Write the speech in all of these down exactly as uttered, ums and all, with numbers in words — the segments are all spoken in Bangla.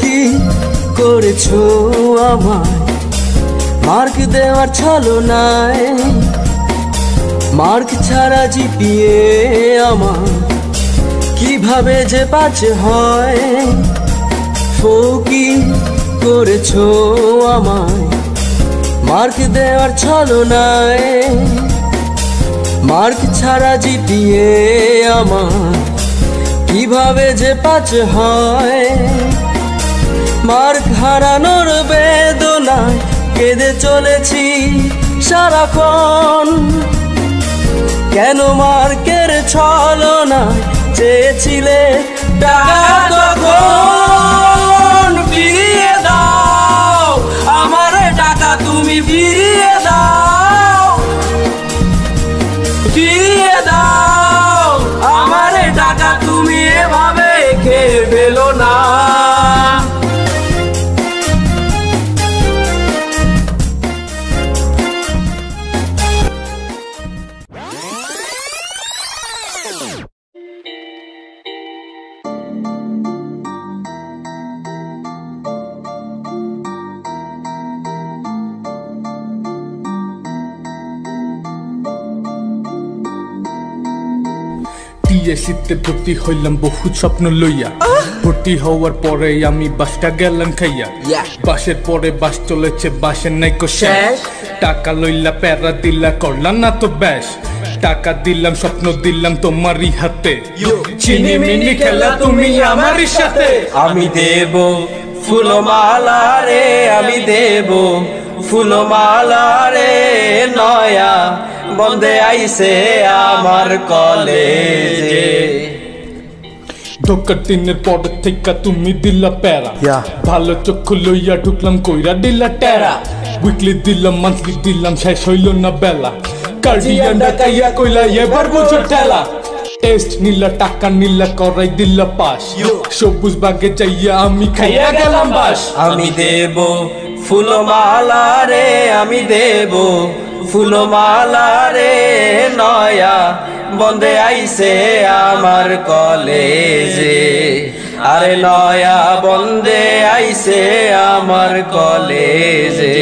কি করেছো আমায় মার্ক দেওয়ার ছলনায়, মার্ক ছাড়া জিপিএ আমার কিভাবে যে পাঁচ হয়। ফৌকি করেছো আমায় মার্ক দেওয়ার ছলনায়, মার্ক ছাড়া জিপিএ আমার কিভাবে যে পাঁচ হয়। মার্ক হারানোর বেদনায় কেঁদে চলেছি সারাক্ষণ, কেন মার্কের ছলনায় চেয়েছিলে টাকা ফিরিয়ে দাও, আমার টাকা তুমি ফিরিয়ে দাও, ফিরিয়ে দাও আমার টাকা তুমি এভাবে খেয়ে ফেলো না। শীতে ভর্তি হইলাম বহু স্বপ্ন লইয়া, ভর্তি হওয়ার পরে আমি বাসটা গেলাম খাইয়া, বাসের পরে বাস চলেছে বাসের নাই কো শেষ। টাকা লইলা প্যারা দিলা করলাম না তো ব্যাস, টাকা দিলাম স্বপ্ন দিলাম তোমারই হাতে, চিনি মিনি খেলা তুমি আমারই সাথে। আমি দেব ফুলমালা রে, আমি দেব ফুলমালা রে, নয়া বন্দে আইসে আমার কলেজে। ঢোকার দিনের পর থেকে তুমি দিলা প্যারা, ভালো চক্ষু লইয়া ঢুকলাম কইরা দিলা টেরা, উইকলি দিলাম মান্থলি দিলাম শেষ হইল না বেলা, কার্ডিয়ান ডাকাইয়া কইলা এবার বুঝো ঠেলা। টেস্ট নিলা টাকা নিলা করাই দিলা পাস, সবুজ বাগে যাইয়া আমি খাইয়া গেলাম বাস। আমি দেব ফুলমালা রে, আমি দেব ফুলমালা রে, নয়া বন্দে আইসে আমার কলেজে, আরে নয়া বন্দে আইসে আমার কলেজে।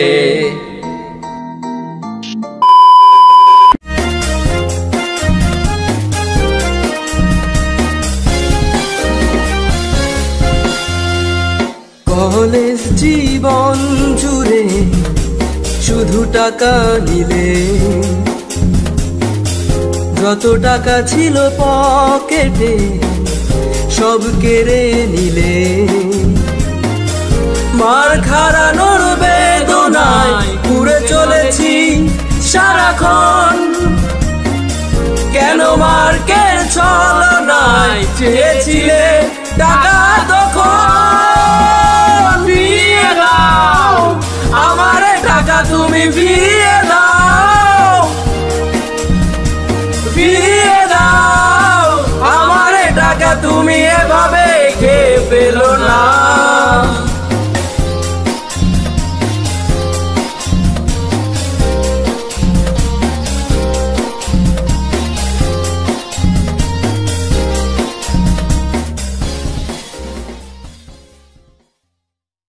কলেজ জীবন জুড়ে শুধু টাকা নিলে, যত টাকা ছিল পকেটে সব কেড়ে নিলে। মার খারানোর বেদনায় পুড়ে চলেছি সারাক্ষণ, কেন মার্কের ছলনায় চেয়েছিলে টাকা তখন, আমার টাকা তুমি ফিরিয়ে